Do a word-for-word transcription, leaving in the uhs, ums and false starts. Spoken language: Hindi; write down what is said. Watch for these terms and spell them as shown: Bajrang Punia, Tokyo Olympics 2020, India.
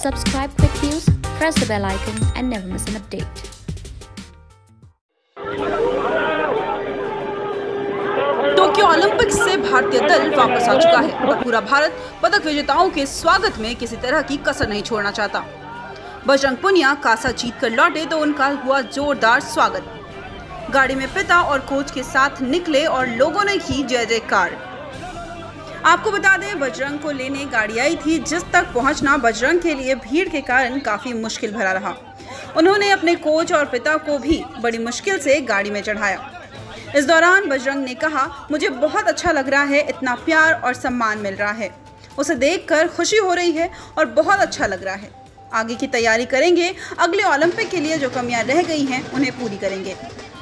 Subscribe quick views, press the bell icon and never miss an update. Tokyo Olympics से भारतीय दल वापस आ चुका है और पूरा भारत पदक विजेताओं के स्वागत में किसी तरह की कसर नहीं छोड़ना चाहता। बजरंग पुनिया कांसा जीत कर लौटे तो उनका हुआ जोरदार स्वागत। गाड़ी में पिता और कोच के साथ निकले और लोगों ने की जय जयकार। आपको बता दें, बजरंग को लेने गाड़ी आई थी, जिस तक पहुंचना बजरंग के लिए भीड़ के कारण काफी मुश्किल भरा रहा। उन्होंने अपने कोच और पिता को भी बड़ी मुश्किल से गाड़ी में चढ़ाया। इस दौरान बजरंग ने कहा, मुझे बहुत अच्छा लग रहा है, इतना प्यार और सम्मान मिल रहा है, उसे देखकर खुशी हो रही है और बहुत अच्छा लग रहा है। आगे की तैयारी करेंगे, अगले ओलंपिक के लिए जो कमियां रह गई हैं उन्हें पूरी करेंगे।